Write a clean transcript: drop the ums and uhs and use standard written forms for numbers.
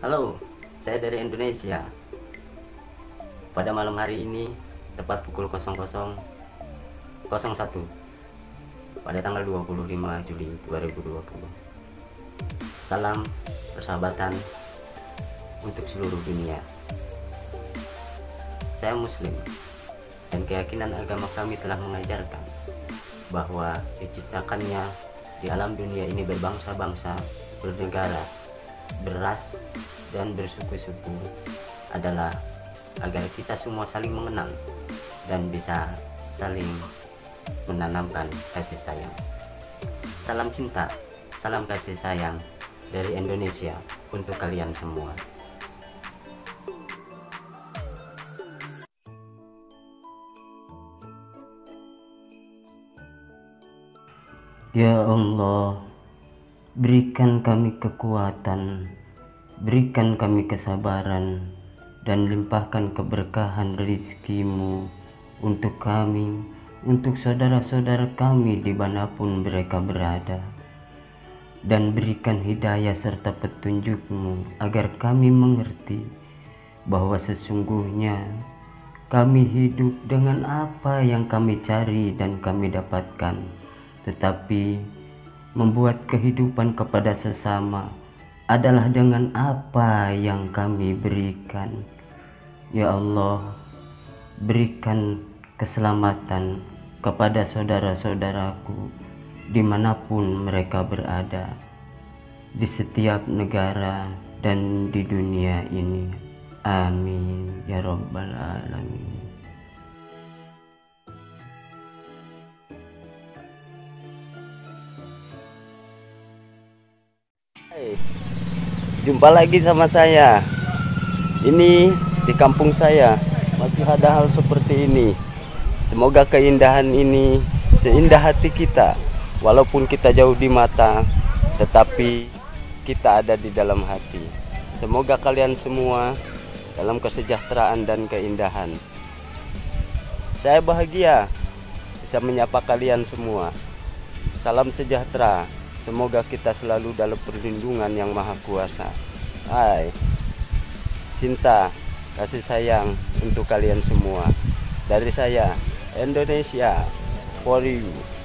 Halo, saya dari Indonesia. Pada malam hari ini, tepat pukul 00.01 pada tanggal 25 Juli 2020. Salam persahabatan untuk seluruh dunia. Saya Muslim, dan keyakinan agama kami telah mengajarkan bahwa diciptakannya di alam dunia ini berbangsa-bangsa, bernegara, beras, dan bersuku-suku adalah agar kita semua saling mengenal dan bisa saling menanamkan kasih sayang. Salam cinta, salam kasih sayang dari Indonesia untuk kalian semua. Ya Allah, berikan kami kekuatan, berikan kami kesabaran, dan limpahkan keberkahan rizkimu untuk kami, untuk saudara-saudara kami dimanapun mereka berada. Dan berikan hidayah serta petunjukmu agar kami mengerti bahwa sesungguhnya kami hidup dengan apa yang kami cari dan kami dapatkan, tetapi membuat kehidupan kepada sesama adalah dengan apa yang kami berikan. Ya Allah, berikan keselamatan kepada saudara-saudaraku dimanapun mereka berada, di setiap negara dan di dunia ini. Amin ya Rabbal Alamin. Jumpa lagi sama saya. Ini di kampung saya masih ada hal seperti ini. Semoga keindahan ini seindah hati kita. Walaupun kita jauh di mata, tetapi kita ada di dalam hati. Semoga kalian semua dalam kesejahteraan dan keindahan. Saya bahagia bisa menyapa kalian semua. Salam sejahtera. Semoga kita selalu dalam perlindungan yang maha kuasa. Hai, cinta, kasih sayang untuk kalian semua. Dari saya, Indonesia, for you.